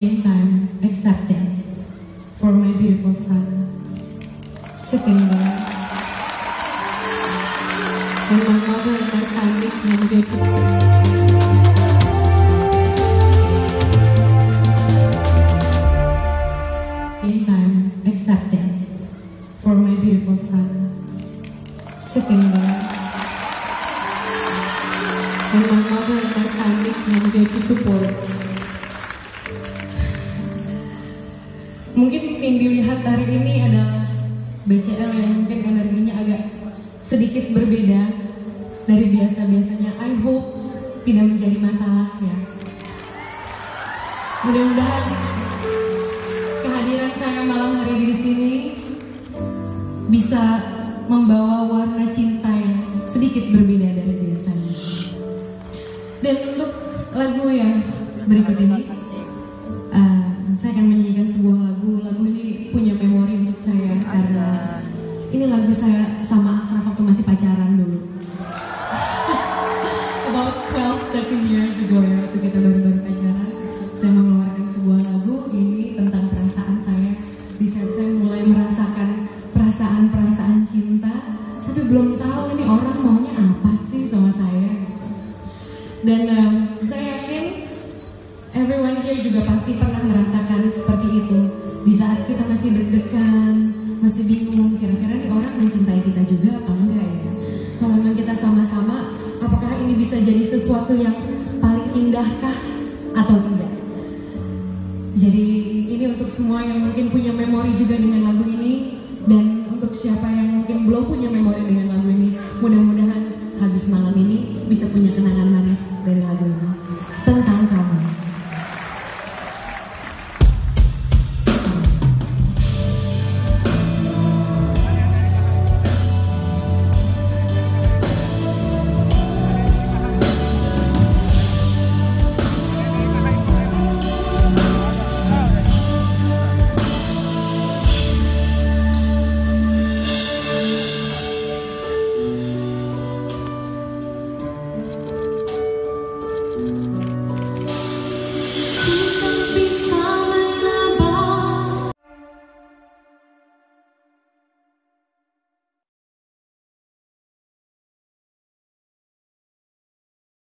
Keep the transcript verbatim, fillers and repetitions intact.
In time, accepting for my beautiful son, sitting there, and my mother and my family can be. In time, accepting for my beautiful son, sitting there, and my mother and my family can be to support. Mungkin yang dilihat hari ini adalah B C L yang mungkin energinya agak sedikit berbeda dari biasa-biasanya. I hope tidak menjadi masalah ya. Mudah-mudahan kehadiran saya malam hari di sini bisa membawa warna cinta yang sedikit berbeda dari biasanya. Dan untuk lagu yang berikut ini, uh, saya akan menyanyikan sebuah lagu. Lagu ini punya memori untuk saya karena ini lagu saya sama Astrafat waktu masih pacaran dulu. About twelve, thirteen years ago ya, waktu kita baru-baru pacaran. Saya mengeluarkan sebuah lagu ini tentang perasaan saya di saat saya mulai merasakan perasaan-perasaan cinta, tapi belum tahu ini orang maunya apa sih sama saya. Dan uh, saya yakin everyone here juga pasti pernah merasakan seperti itu. Di saat kita masih deg-degan, masih bingung, kira-kira nih orang mencintai kita juga apa enggak ya. Kalau memang kita sama-sama, apakah ini bisa jadi sesuatu yang paling indahkah atau tidak. Jadi ini untuk semua yang mungkin punya memori juga dengan lagu ini. Dan untuk siapa yang mungkin belum punya memori dengan lagu ini, mudah-mudahan habis malam ini bisa punya kenangan